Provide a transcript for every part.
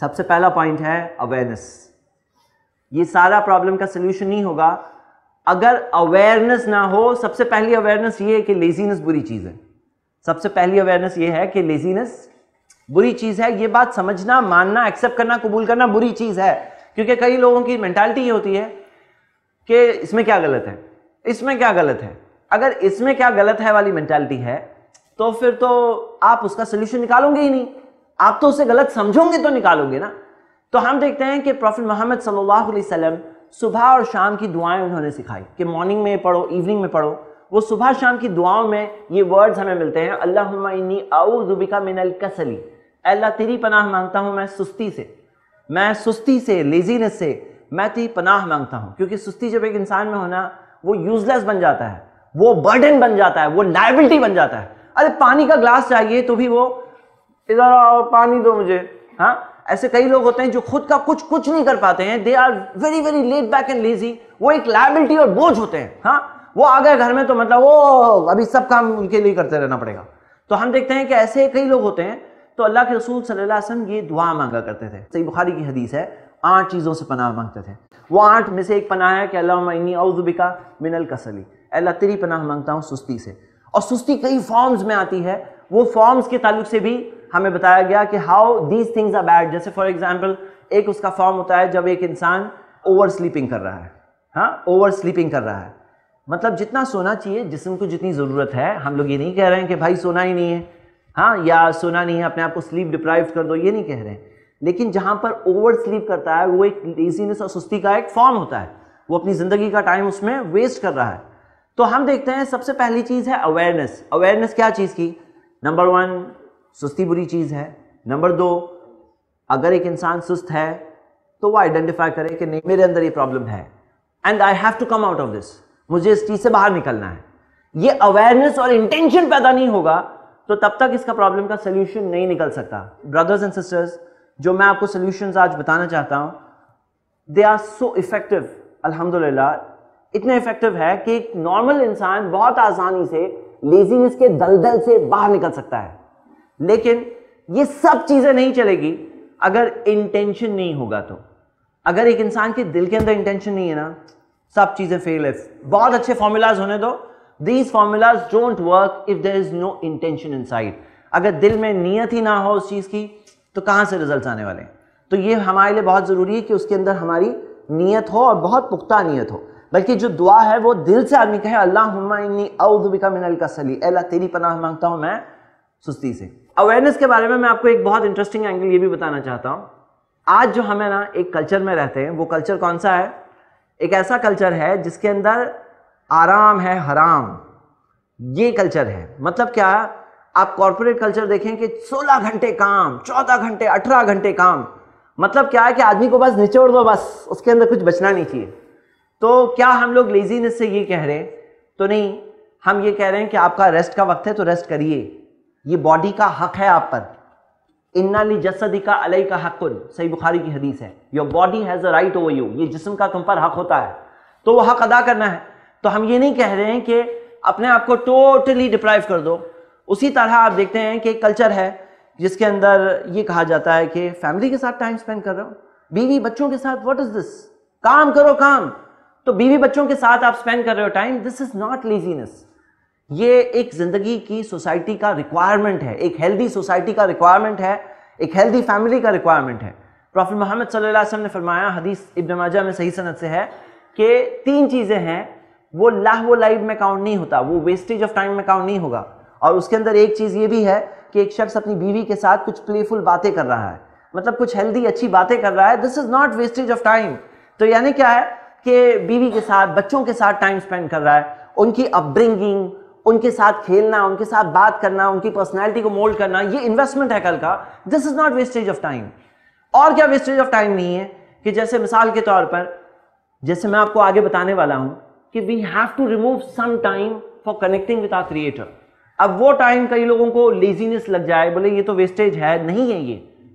सबसे पहला पॉइंट है अवेयरनेस। ये सारा प्रॉब्लम का सोल्यूशन नहीं होगा अगर अवेयरनेस ना हो। सबसे पहली अवेयरनेस ये है कि लेजीनेस बुरी चीज़ है। सबसे पहली अवेयरनेस ये है कि लेजीनेस बुरी चीज़ है। ये बात समझना, मानना, एक्सेप्ट करना, कबूल करना बुरी चीज़ है, क्योंकि कई लोगों की मेंटालिटी ये होती है कि इसमें क्या गलत है, इसमें क्या गलत है। अगर इसमें क्या गलत है वाली मेंटालिटी है तो फिर तो आप उसका सोल्यूशन निकालोगे ही नहीं, आप तो उसे गलत समझोगे तो निकालोगे ना। तो हम देखते हैं कि प्रॉफिट मोहम्मद सल्लल्लाहु अलैहि वसल्लम सुबह और शाम की दुआएं उन्होंने सिखाई कि मॉर्निंग में पढ़ो, इवनिंग में पढ़ो। वो सुबह शाम की दुआओं में ये वर्ड्स हमें मिलते हैं, अल्लाहुम्मा इन्नी अऊज़ु बिका मिनल कसली, अल्लाह तेरी पनाह मांगता हूँ मैं सुस्ती से, लेजीनेस से मैं तेरी पनाह मांगता हूँ। क्योंकि सुस्ती जब एक इंसान में होना, वो यूजलेस बन जाता है, वो बर्डन बन जाता है, वो लायबिलिटी बन जाता है। अरे पानी का ग्लास चाहिए तो भी वो इधर आओ पानी दो मुझे। हाँ, ऐसे कई लोग होते हैं जो खुद का कुछ नहीं कर पाते हैं। They are very very laid back and lazy. वो एक लायबिलिटी और बोझ होते हैं। हाँ, वो आ गए घर में तो मतलब वो अभी सब काम उनके लिए करते रहना पड़ेगा। तो हम देखते हैं कि ऐसे कई लोग होते हैं। तो अल्लाह के रसूल सल्लल्लाहु अलैहि वसल्लम ये दुआ मांगा करते थे। सही बुखारी की हदीस है, 8 चीज़ों से पनाह मांगते थे। वो 8 में से एक पनाह है कि अल्लाहुम्मा इन्नी औज़ु बिका मिनल कसली, अल्लाह तेरी पनाह मांगता हूँ सुस्ती से। और सुस्ती कई फॉर्म्स में आती है। वो फॉर्म्स के ताल्लुक से भी हमें बताया गया कि how these things are bad. जैसे फॉर एग्जाम्पल एक उसका फॉर्म होता है जब एक इंसान ओवर स्लीपिंग कर रहा है। हाँ, ओवर स्लीपिंग कर रहा है मतलब जितना सोना चाहिए, जिस्म को जितनी ज़रूरत है। हम लोग ये नहीं कह रहे हैं कि भाई सोना ही नहीं है, हाँ, या सोना नहीं है अपने आप को स्लीप डिप्राइव कर दो, ये नहीं कह रहे हैं। लेकिन जहाँ पर ओवर स्लीप करता है वो एक लेजीनेस और सुस्ती का एक फॉर्म होता है। वो अपनी ज़िंदगी का टाइम उसमें वेस्ट कर रहा है। तो हम देखते हैं सबसे पहली चीज़ है अवेयरनेस। अवेयरनेस क्या चीज़ की? नंबर 1, सुस्ती बुरी चीज़ है। नंबर 2, अगर एक इंसान सुस्त है तो वो आइडेंटिफाई करे कि नहीं, मेरे अंदर ये प्रॉब्लम है and I have to come out of this, मुझे इस चीज़ से बाहर निकलना है। ये अवेयरनेस और इंटेंशन पैदा नहीं होगा तो तब तक इसका प्रॉब्लम का सोल्यूशन नहीं निकल सकता। ब्रदर्स एंड सिस्टर्स, जो मैं आपको सोल्यूशंस आज बताना चाहता हूँ, दे आर सो इफ़ेक्टिव, अल्हम्दुलिल्लाह। इतने इफ़ेक्टिव है कि एक नॉर्मल इंसान बहुत आसानी से लेजीनेस के दलदल से बाहर निकल सकता है। लेकिन ये सब चीज़ें नहीं चलेगी अगर इंटेंशन नहीं होगा। तो अगर एक इंसान के दिल के अंदर इंटेंशन नहीं है ना, सब चीज़ें फेल है। बहुत अच्छे फार्मूलाज होने दो, These formulas don't work if there is no intention inside. अगर दिल में नीयत ही ना हो उस चीज़ की तो कहाँ से रिजल्ट आने वाले हैं। तो ये हमारे लिए बहुत ज़रूरी है कि उसके अंदर हमारी नीयत हो और बहुत पुख्ता नीयत हो। बल्कि जो दुआ है वो दिल से आदमी कहे, अल्लाहुम्मा इन्नी औज़ु बिका मिनल कसली, अल्लाह तेरी पनाह मांगता हूँ मैं सुस्ती से। अवेयरनेस के बारे में मैं आपको एक बहुत इंटरेस्टिंग एंगल ये भी बताना चाहता हूँ। आज जो हमें ना एक कल्चर में रहते हैं, वो कल्चर कौन सा है? एक ऐसा कल्चर है जिसके अंदर आराम है हराम। ये कल्चर है। मतलब क्या? आप कॉर्पोरेट कल्चर देखें कि 16 घंटे काम, 14 घंटे, 18 घंटे काम। मतलब क्या है कि आदमी को बस निचोड़ दो, बस उसके अंदर कुछ बचना नहीं चाहिए। तो क्या हम लोग लेजीनेस से ये कह रहे हैं? तो नहीं, हम ये कह रहे हैं कि आपका रेस्ट का वक्त है तो रेस्ट करिए, ये बॉडी का हक है आप पर। इन्ना लि जसदिका अलैका हक़्क़ुन, सही बुखारी की हदीस है, your body has a right over you, ये जिस्म का तुम पर हक होता है, तो वो हक अदा करना है। तो हम ये नहीं कह रहे हैं कि अपने आप को टोटली डिप्राइव कर दो। उसी तरह आप देखते हैं कि एक कल्चर है जिसके अंदर ये कहा जाता है कि फैमिली के साथ टाइम स्पेंड कर रहे हो, बीवी बच्चों के साथ, व्हाट इज दिस, काम करो काम। तो बीवी बच्चों के साथ आप स्पेंड कर रहे हो time, this is not laziness. ये एक जिंदगी की सोसाइटी का रिक्वायरमेंट है, एक हेल्दी सोसाइटी का रिक्वायरमेंट है, एक हेल्दी फैमिली का रिक्वायरमेंट है। प्रॉफिट मोहम्मद सल्लल्लाहु अलैहि वसल्लम ने फरमाया, हदीस इब्न माजा में सही सनद से है, कि 3 चीज़ें हैं वो लाहव लाइफ में काउंट नहीं होता, वो वेस्टेज ऑफ टाइम में काउंट नहीं होगा। और उसके अंदर एक चीज़ ये भी है कि एक शख्स अपनी बीवी के साथ कुछ प्लेफुल बातें कर रहा है, मतलब कुछ हेल्दी अच्छी बातें कर रहा है, this is not wastage of time. तो यानी क्या है कि बीवी के साथ, बच्चों के साथ टाइम स्पेंड कर रहा है, उनकी अपब्रिंगिंग, उनके साथ खेलना, उनके साथ बात करना, उनकी पर्सनैलिटी को मोल्ड करना, ये इन्वेस्टमेंट है कल का, this is not wastage of time. और क्या वेस्टेज ऑफ टाइम नहीं है कि जैसे मिसाल के तौर पर, जैसे मैं आपको आगे बताने वाला हूँ कि we have to remove some time for connecting with our creator. अब वो टाइम कई लोगों को लेजीनेस लग जाए, बोले ये तो वेस्टेज है, नहीं है,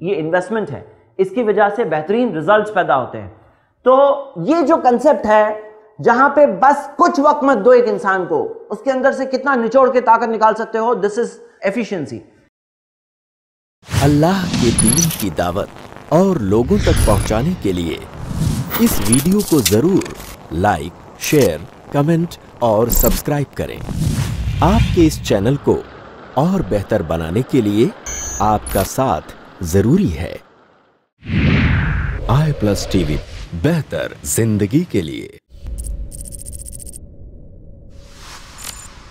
ये इन्वेस्टमेंट है, इसकी वजह से बेहतरीन रिजल्ट्स पैदा होते हैं। तो ये जो कंसेप्ट है जहाँ पे बस कुछ वक्त मत दो एक इंसान को, उसके अंदर से कितना निचोड़ के ताकत निकाल सकते हो, दिस इज एफिशिएंसी। अल्लाह के दीन की दावत और लोगों तक पहुंचाने के लिए इस वीडियो को जरूर लाइक, शेयर, कमेंट और सब्सक्राइब करें। आपके इस चैनल को और बेहतर बनाने के लिए आपका साथ जरूरी है। iPlus TV, बेहतर जिंदगी के लिए।